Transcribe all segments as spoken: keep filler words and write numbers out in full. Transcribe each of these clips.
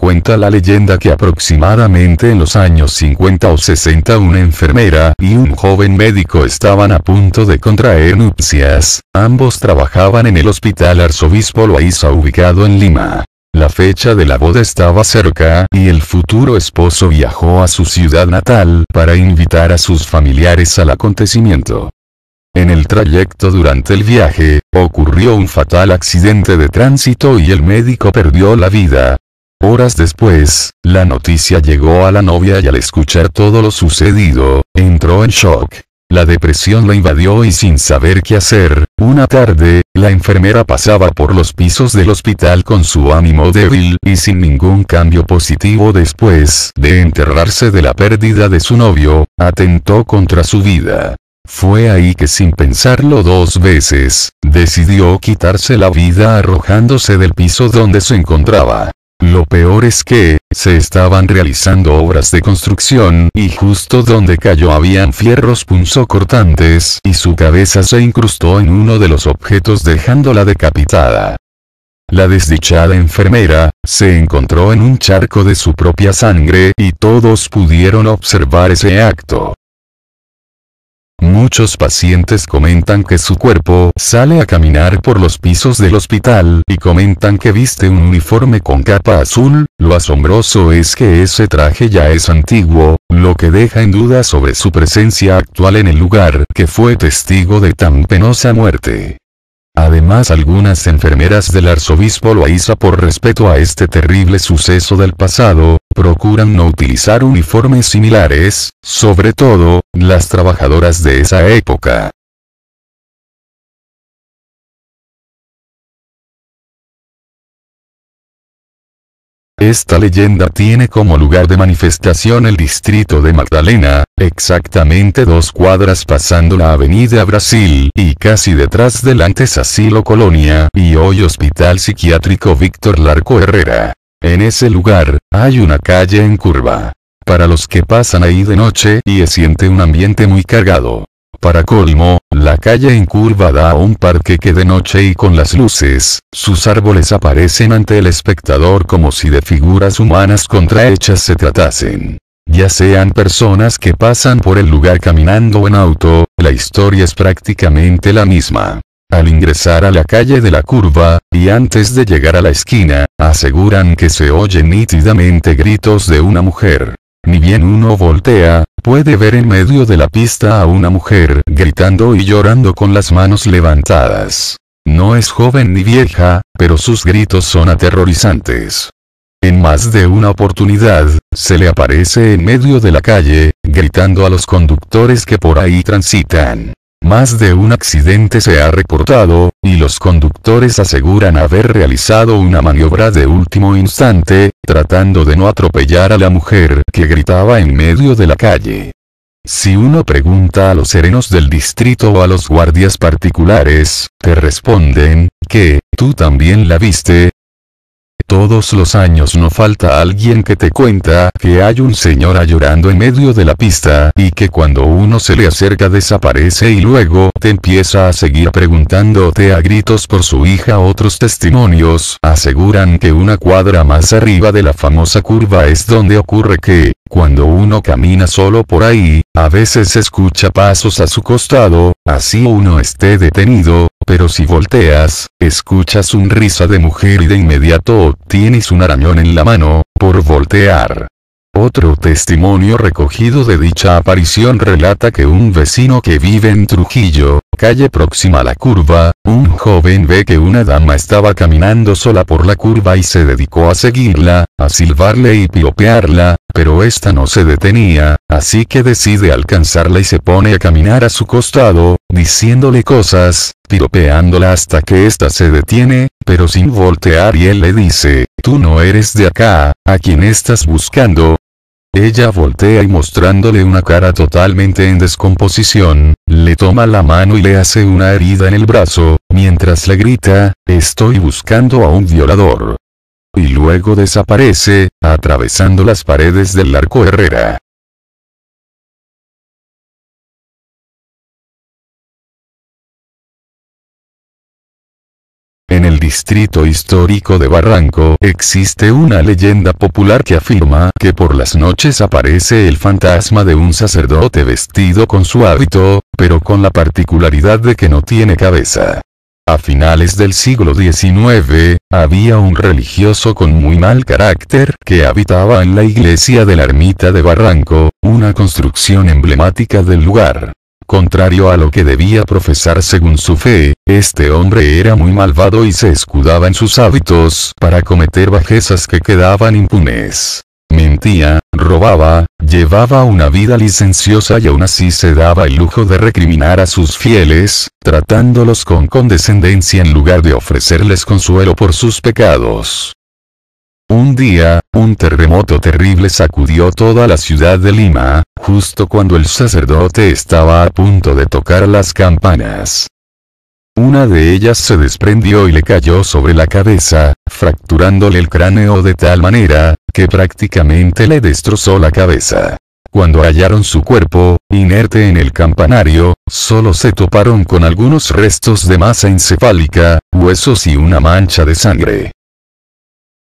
Cuenta la leyenda que aproximadamente en los años cincuenta o sesenta una enfermera y un joven médico estaban a punto de contraer nupcias. Ambos trabajaban en el Hospital Arzobispo Loaiza ubicado en Lima. La fecha de la boda estaba cerca y el futuro esposo viajó a su ciudad natal para invitar a sus familiares al acontecimiento. En el trayecto durante el viaje, ocurrió un fatal accidente de tránsito y el médico perdió la vida. Horas después, la noticia llegó a la novia y al escuchar todo lo sucedido, entró en shock. La depresión la invadió y sin saber qué hacer, una tarde, la enfermera pasaba por los pisos del hospital con su ánimo débil y sin ningún cambio positivo después de enterarse de la pérdida de su novio, atentó contra su vida. Fue ahí que sin pensarlo dos veces, decidió quitarse la vida arrojándose del piso donde se encontraba. Lo peor es que, se estaban realizando obras de construcción y justo donde cayó habían fierros punzocortantes y su cabeza se incrustó en uno de los objetos dejándola decapitada. La desdichada enfermera, se encontró en un charco de su propia sangre y todos pudieron observar ese acto. Muchos pacientes comentan que su cuerpo sale a caminar por los pisos del hospital y comentan que viste un uniforme con capa azul. Lo asombroso es que ese traje ya es antiguo, lo que deja en duda sobre su presencia actual en el lugar que fue testigo de tan penosa muerte. Además, algunas enfermeras del Arzobispo Loaiza, por respeto a este terrible suceso del pasado, procuran no utilizar uniformes similares, sobre todo, las trabajadoras de esa época. Esta leyenda tiene como lugar de manifestación el distrito de Magdalena, exactamente dos cuadras pasando la avenida Brasil y casi detrás del antes asilo Colonia y hoy Hospital Psiquiátrico Víctor Larco Herrera. En ese lugar, hay una calle en curva. Para los que pasan ahí de noche y se siente un ambiente muy cargado. Para colmo, la calle en curva da a un parque que de noche y con las luces, sus árboles aparecen ante el espectador como si de figuras humanas contrahechas se tratasen. Ya sean personas que pasan por el lugar caminando o en auto, la historia es prácticamente la misma. Al ingresar a la calle de la curva, y antes de llegar a la esquina, aseguran que se oyen nítidamente gritos de una mujer. Ni bien uno voltea, puede ver en medio de la pista a una mujer gritando y llorando con las manos levantadas. No es joven ni vieja, pero sus gritos son aterrorizantes. En más de una oportunidad, se le aparece en medio de la calle, gritando a los conductores que por ahí transitan. Más de un accidente se ha reportado, y los conductores aseguran haber realizado una maniobra de último instante, tratando de no atropellar a la mujer que gritaba en medio de la calle. Si uno pregunta a los serenos del distrito o a los guardias particulares, te responden, que, ¿tú también la viste? Todos los años no falta alguien que te cuenta que hay un señor llorando en medio de la pista y que cuando uno se le acerca desaparece y luego te empieza a seguir preguntándote a gritos por su hija. Otros testimonios aseguran que una cuadra más arriba de la famosa curva es donde ocurre que, cuando uno camina solo por ahí, a veces escucha pasos a su costado, así uno esté detenido, pero si volteas, escuchas un risa de mujer y de inmediato tienes un arañón en la mano, por voltear. Otro testimonio recogido de dicha aparición relata que un vecino que vive en Trujillo, calle próxima a la curva, un joven ve que una dama estaba caminando sola por la curva y se dedicó a seguirla, a silbarle y piropearla, pero esta no se detenía, así que decide alcanzarla y se pone a caminar a su costado, diciéndole cosas, piropeándola hasta que ésta se detiene, pero sin voltear y él le dice, «Tú no eres de acá, ¿a quién estás buscando?». Ella voltea y mostrándole una cara totalmente en descomposición, le toma la mano y le hace una herida en el brazo, mientras le grita, «Estoy buscando a un violador». Y luego desaparece, atravesando las paredes del Larco Herrera. En el distrito histórico de Barranco, existe una leyenda popular que afirma que por las noches aparece el fantasma de un sacerdote vestido con su hábito, pero con la particularidad de que no tiene cabeza. A finales del siglo diecinueve, había un religioso con muy mal carácter que habitaba en la iglesia de la Ermita de Barranco, una construcción emblemática del lugar. Contrario a lo que debía profesar según su fe, este hombre era muy malvado y se escudaba en sus hábitos para cometer bajezas que quedaban impunes. Mentía, robaba, llevaba una vida licenciosa y aún así se daba el lujo de recriminar a sus fieles, tratándolos con condescendencia en lugar de ofrecerles consuelo por sus pecados. Un día, un terremoto terrible sacudió toda la ciudad de Lima, justo cuando el sacerdote estaba a punto de tocar las campanas. Una de ellas se desprendió y le cayó sobre la cabeza, fracturándole el cráneo de tal manera, que prácticamente le destrozó la cabeza. Cuando hallaron su cuerpo, inerte en el campanario, solo se toparon con algunos restos de masa encefálica, huesos y una mancha de sangre.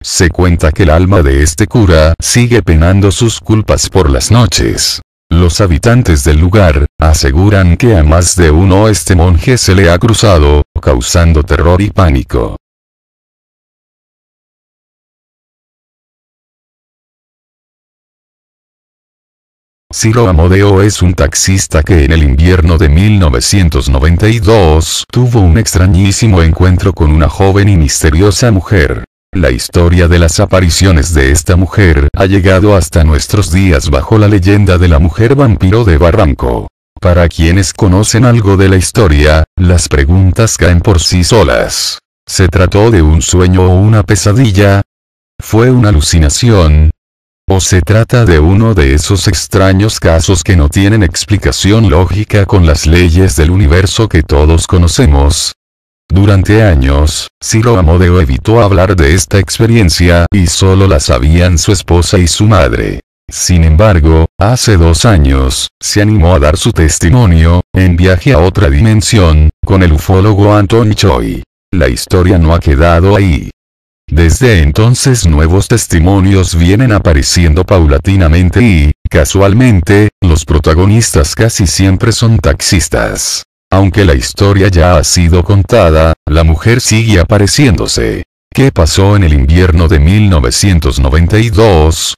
Se cuenta que el alma de este cura sigue penando sus culpas por las noches. Los habitantes del lugar aseguran que a más de uno este monje se le ha cruzado, causando terror y pánico. Ciro Amodeo es un taxista que en el invierno de mil novecientos noventa y dos tuvo un extrañísimo encuentro con una joven y misteriosa mujer. La historia de las apariciones de esta mujer ha llegado hasta nuestros días bajo la leyenda de la mujer vampiro de Barranco. Para quienes conocen algo de la historia, las preguntas caen por sí solas. ¿Se trató de un sueño o una pesadilla? ¿Fue una alucinación? ¿O se trata de uno de esos extraños casos que no tienen explicación lógica con las leyes del universo que todos conocemos? Durante años, Ciro Amodeo evitó hablar de esta experiencia y solo la sabían su esposa y su madre. Sin embargo, hace dos años, se animó a dar su testimonio, en Viaje a otra dimensión, con el ufólogo Anton Choi. La historia no ha quedado ahí. Desde entonces nuevos testimonios vienen apareciendo paulatinamente y, casualmente, los protagonistas casi siempre son taxistas. Aunque la historia ya ha sido contada, la mujer sigue apareciéndose. ¿Qué pasó en el invierno de mil novecientos noventa y dos?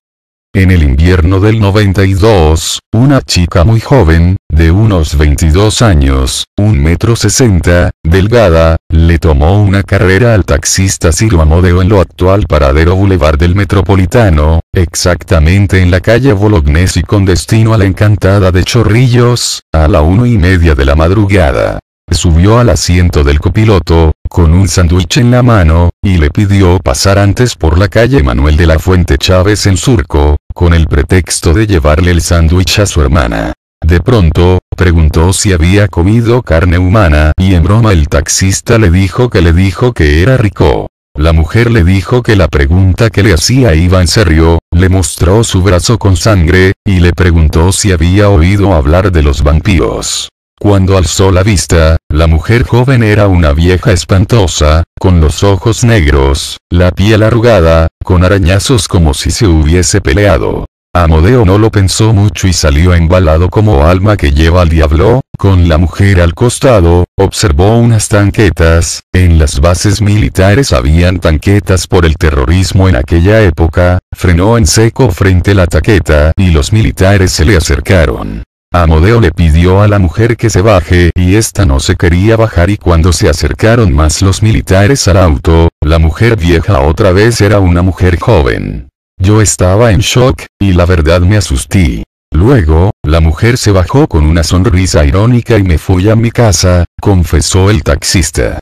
En el invierno del noventa y dos, una chica muy joven, de unos veintidós años, un metro sesenta, delgada, le tomó una carrera al taxista Ciro Amodeo en lo actual paradero Boulevard del Metropolitano, exactamente en la calle Bolognesi con destino a la Encantada de Chorrillos, a la una y media de la madrugada. Subió al asiento del copiloto, con un sándwich en la mano, y le pidió pasar antes por la calle Manuel de la Fuente Chávez en Surco, con el pretexto de llevarle el sándwich a su hermana. De pronto, preguntó si había comido carne humana y en broma el taxista le dijo que le dijo que era rico. La mujer le dijo que la pregunta que le hacía iba en serio, le mostró su brazo con sangre, y le preguntó si había oído hablar de los vampiros. Cuando alzó la vista, la mujer joven era una vieja espantosa, con los ojos negros, la piel arrugada, con arañazos como si se hubiese peleado. Amodeo no lo pensó mucho y salió embalado como alma que lleva al diablo, con la mujer al costado, observó unas tanquetas, en las bases militares habían tanquetas por el terrorismo en aquella época, frenó en seco frente a la tanqueta y los militares se le acercaron. Amodeo le pidió a la mujer que se baje y esta no se quería bajar y cuando se acercaron más los militares al auto, la mujer vieja otra vez era una mujer joven. Yo estaba en shock, y la verdad me asusté. Luego, la mujer se bajó con una sonrisa irónica y me fui a mi casa, confesó el taxista.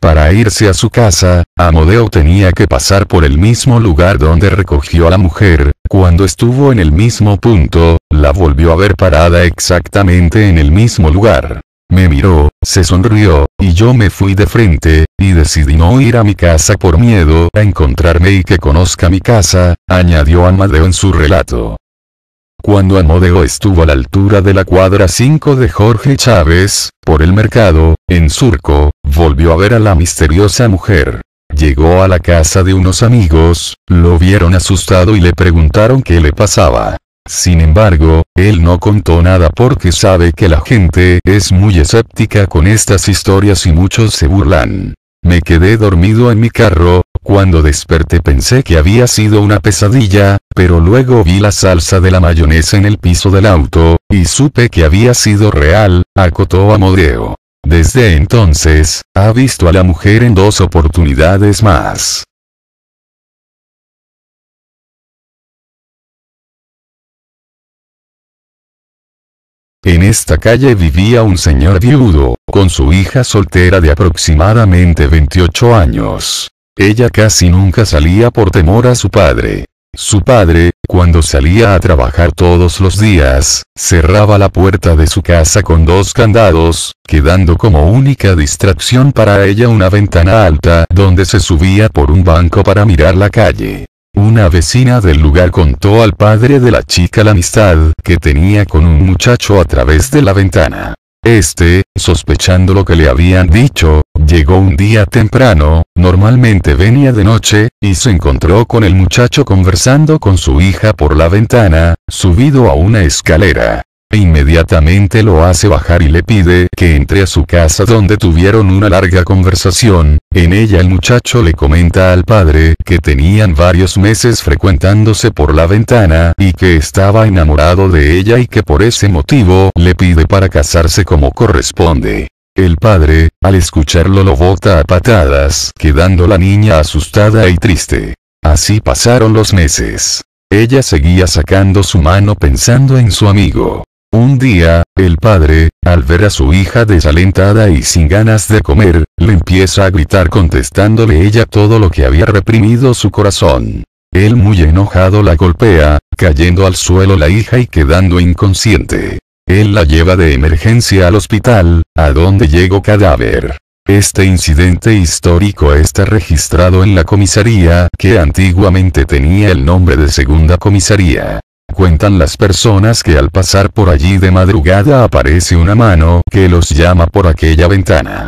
Para irse a su casa, Amodeo tenía que pasar por el mismo lugar donde recogió a la mujer, cuando estuvo en el mismo punto, la volvió a ver parada exactamente en el mismo lugar. Me miró, se sonrió, y yo me fui de frente, y decidí no ir a mi casa por miedo a encontrarme y que conozca mi casa, añadió Amodeo en su relato. Cuando Amodeo estuvo a la altura de la cuadra cinco de Jorge Chávez, por el mercado, En Surco, volvió a ver a la misteriosa mujer. Llegó a la casa de unos amigos, lo vieron asustado y le preguntaron qué le pasaba. Sin embargo, él no contó nada porque sabe que la gente es muy escéptica con estas historias y muchos se burlan. Me quedé dormido en mi carro, cuando desperté pensé que había sido una pesadilla, pero luego vi la salsa de la mayonesa en el piso del auto, y supe que había sido real, acotó Amodeo. Desde entonces, ha visto a la mujer en dos oportunidades más. En esta calle vivía un señor viudo, con su hija soltera de aproximadamente veintiocho años. Ella casi nunca salía por temor a su padre. Su padre, cuando salía a trabajar todos los días, cerraba la puerta de su casa con dos candados, quedando como única distracción para ella una ventana alta donde se subía por un banco para mirar la calle. Una vecina del lugar contó al padre de la chica la amistad que tenía con un muchacho a través de la ventana. Este, sospechando lo que le habían dicho, llegó un día temprano, normalmente venía de noche, y se encontró con el muchacho conversando con su hija por la ventana, subido a una escalera. Inmediatamente lo hace bajar y le pide que entre a su casa donde tuvieron una larga conversación. En ella el muchacho le comenta al padre que tenían varios meses frecuentándose por la ventana y que estaba enamorado de ella y que por ese motivo le pide para casarse como corresponde. El padre, al escucharlo, lo bota a patadas, quedando la niña asustada y triste. Así pasaron los meses. Ella seguía sacando su mano pensando en su amigo. Un día, el padre, al ver a su hija desalentada y sin ganas de comer, le empieza a gritar contestándole ella todo lo que había reprimido su corazón. Él muy enojado la golpea, cayendo al suelo la hija y quedando inconsciente. Él la lleva de emergencia al hospital, a donde llegó cadáver. Este incidente histórico está registrado en la comisaría que antiguamente tenía el nombre de Segunda Comisaría. Cuentan las personas que al pasar por allí de madrugada aparece una mano que los llama por aquella ventana.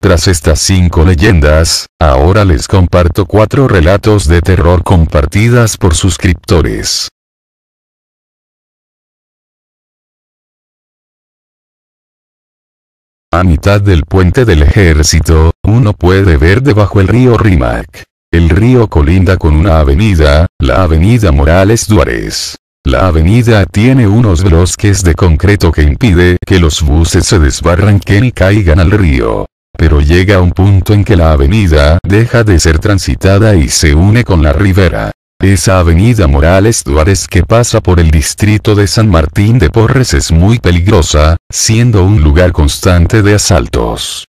Tras estas cinco leyendas, ahora les comparto cuatro relatos de terror compartidas por suscriptores. A mitad del puente del ejército, uno puede ver debajo el río Rímac. El río colinda con una avenida, la avenida Morales Duárez. La avenida tiene unos bloques de concreto que impide que los buses se desbarranquen y caigan al río. Pero llega un punto en que la avenida deja de ser transitada y se une con la ribera. Esa avenida Morales Duárez que pasa por el distrito de San Martín de Porres es muy peligrosa, siendo un lugar constante de asaltos.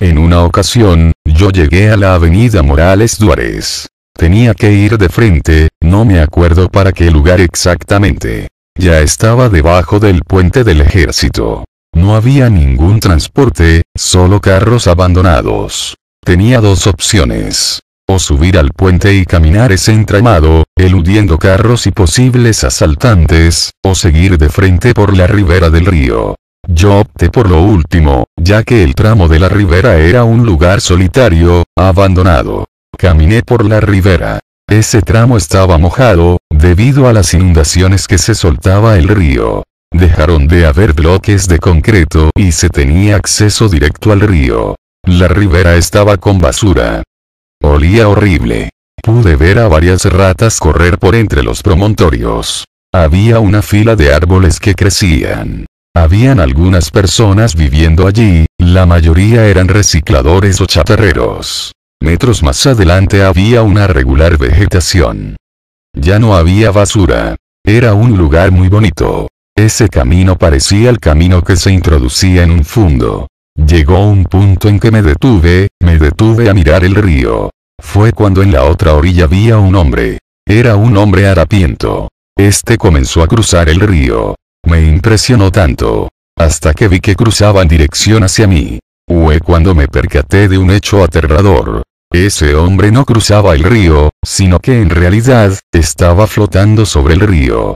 En una ocasión, yo llegué a la avenida Morales Duárez. Tenía que ir de frente, no me acuerdo para qué lugar exactamente. Ya estaba debajo del puente del ejército. No había ningún transporte, solo carros abandonados. Tenía dos opciones. O subir al puente y caminar ese entramado, eludiendo carros y posibles asaltantes, o seguir de frente por la ribera del río. Yo opté por lo último, ya que el tramo de la ribera era un lugar solitario, abandonado. Caminé por la ribera. Ese tramo estaba mojado, debido a las inundaciones que se soltaba el río. Dejaron de haber bloques de concreto y se tenía acceso directo al río. La ribera estaba con basura. Olía horrible. Pude ver a varias ratas correr por entre los promontorios. Había una fila de árboles que crecían. Habían algunas personas viviendo allí, la mayoría eran recicladores o chatarreros. Metros más adelante había una regular vegetación. Ya no había basura. Era un lugar muy bonito. Ese camino parecía el camino que se introducía en un fondo. Llegó un punto en que me detuve, me detuve a mirar el río. Fue cuando en la otra orilla vi a un hombre. Era un hombre harapiento. Este comenzó a cruzar el río. Me impresionó tanto, hasta que vi que cruzaba en dirección hacia mí. Fue cuando me percaté de un hecho aterrador. Ese hombre no cruzaba el río, sino que en realidad, estaba flotando sobre el río.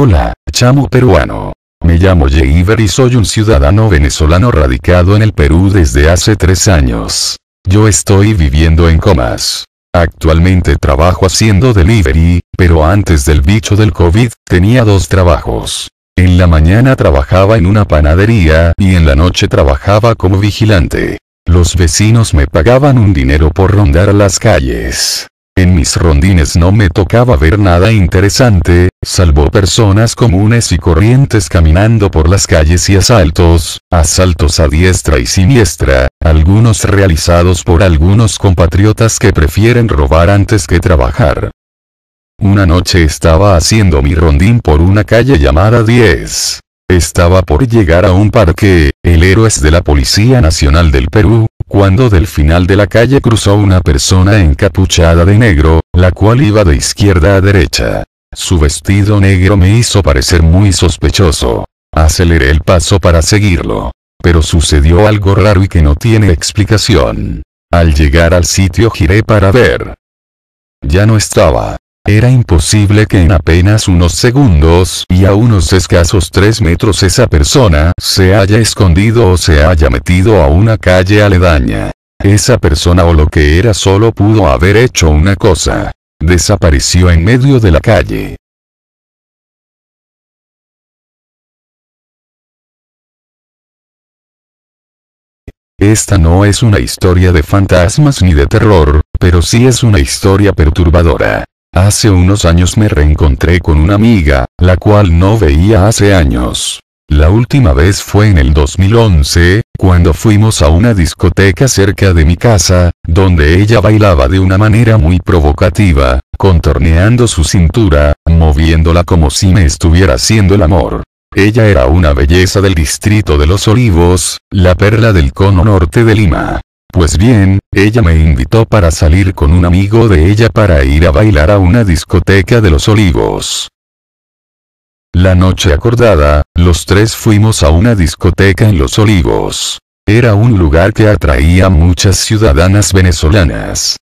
Hola, chamo peruano. Me llamo Jeyver y soy un ciudadano venezolano radicado en el Perú desde hace tres años. Yo estoy viviendo en Comas. Actualmente trabajo haciendo delivery, pero antes del bicho del COVID, tenía dos trabajos. En la mañana trabajaba en una panadería, y en la noche trabajaba como vigilante. Los vecinos me pagaban un dinero por rondar las calles. En mis rondines no me tocaba ver nada interesante, salvo personas comunes y corrientes caminando por las calles y asaltos, asaltos a diestra y siniestra, algunos realizados por algunos compatriotas que prefieren robar antes que trabajar. Una noche estaba haciendo mi rondín por una calle llamada diez. Estaba por llegar a un parque, el Héroes de la Policía Nacional del Perú, cuando del final de la calle cruzó una persona encapuchada de negro, la cual iba de izquierda a derecha. Su vestido negro me hizo parecer muy sospechoso. Aceleré el paso para seguirlo. Pero sucedió algo raro y que no tiene explicación. Al llegar al sitio giré para ver. Ya no estaba. Era imposible que en apenas unos segundos y a unos escasos tres metros esa persona se haya escondido o se haya metido a una calle aledaña. Esa persona o lo que era solo pudo haber hecho una cosa. Desapareció en medio de la calle. Esta no es una historia de fantasmas ni de terror, pero sí es una historia perturbadora. Hace unos años me reencontré con una amiga, la cual no veía hace años. La última vez fue en el dos mil once, cuando fuimos a una discoteca cerca de mi casa, donde ella bailaba de una manera muy provocativa, contorneando su cintura, moviéndola como si me estuviera haciendo el amor. Ella era una belleza del distrito de Los Olivos, la perla del cono norte de Lima. Pues bien, ella me invitó para salir con un amigo de ella para ir a bailar a una discoteca de Los Olivos. La noche acordada, los tres fuimos a una discoteca en Los Olivos. Era un lugar que atraía a muchas ciudadanas venezolanas.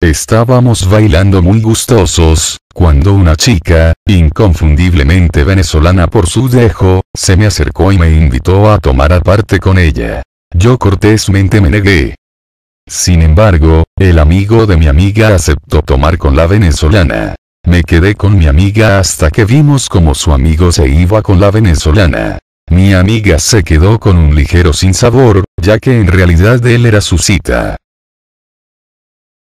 Estábamos bailando muy gustosos, cuando una chica, inconfundiblemente venezolana por su dejo, se me acercó y me invitó a tomar aparte con ella. Yo cortésmente me negué. Sin embargo, el amigo de mi amiga aceptó tomar con la venezolana. Me quedé con mi amiga hasta que vimos como su amigo se iba con la venezolana. Mi amiga se quedó con un ligero sinsabor, ya que en realidad él era su cita.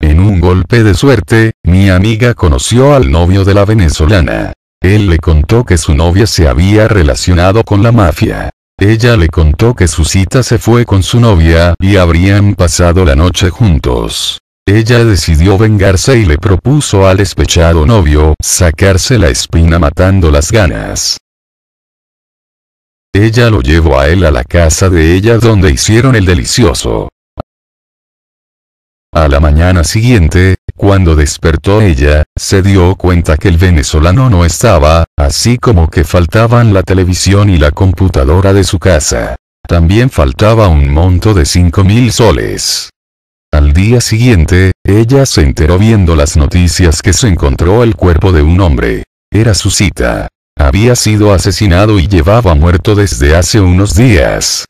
En un golpe de suerte, mi amiga conoció al novio de la venezolana. Él le contó que su novia se había relacionado con la mafia. Ella le contó que su cita se fue con su novia y habrían pasado la noche juntos. Ella decidió vengarse y le propuso al despechado novio sacarse la espina matando las ganas. Ella lo llevó a él a la casa de ella donde hicieron el delicioso. A la mañana siguiente, cuando despertó ella, se dio cuenta que el venezolano no estaba, así como que faltaban la televisión y la computadora de su casa. También faltaba un monto de cinco mil soles. Al día siguiente, ella se enteró viendo las noticias que se encontró el cuerpo de un hombre. Era su cita. Había sido asesinado y llevaba muerto desde hace unos días.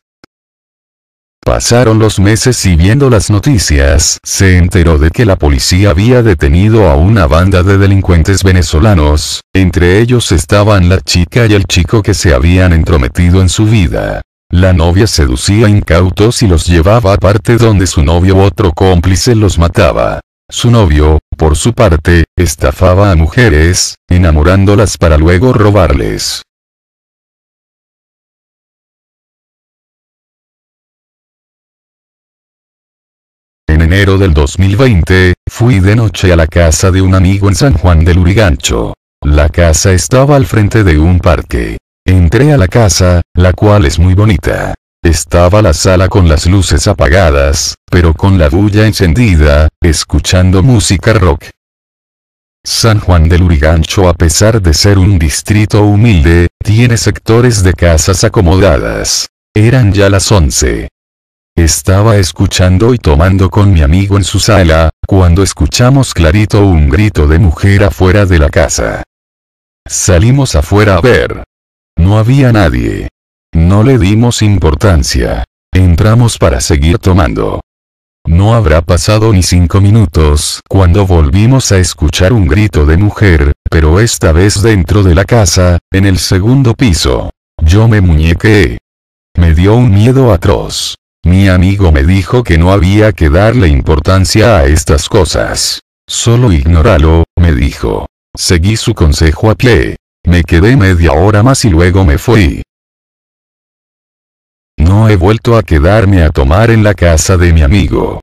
Pasaron los meses y viendo las noticias, se enteró de que la policía había detenido a una banda de delincuentes venezolanos, entre ellos estaban la chica y el chico que se habían entrometido en su vida. La novia seducía incautos y los llevaba a parte donde su novio u otro cómplice los mataba. Su novio, por su parte, estafaba a mujeres, enamorándolas para luego robarles. En enero del dos mil veinte, fui de noche a la casa de un amigo en San Juan de Lurigancho. La casa estaba al frente de un parque. Entré a la casa, la cual es muy bonita. Estaba la sala con las luces apagadas, pero con la bulla encendida, escuchando música rock. San Juan de Lurigancho, a pesar de ser un distrito humilde, tiene sectores de casas acomodadas. Eran ya las once. Estaba escuchando y tomando con mi amigo en su sala, cuando escuchamos clarito un grito de mujer afuera de la casa. Salimos afuera a ver. No había nadie. No le dimos importancia. Entramos para seguir tomando. No habrá pasado ni cinco minutos cuando volvimos a escuchar un grito de mujer, pero esta vez dentro de la casa, en el segundo piso. Yo me muñequé. Me dio un miedo atroz. Mi amigo me dijo que no había que darle importancia a estas cosas. Solo ignóralo, me dijo. Seguí su consejo a pie. Me quedé media hora más y luego me fui. No he vuelto a quedarme a tomar en la casa de mi amigo.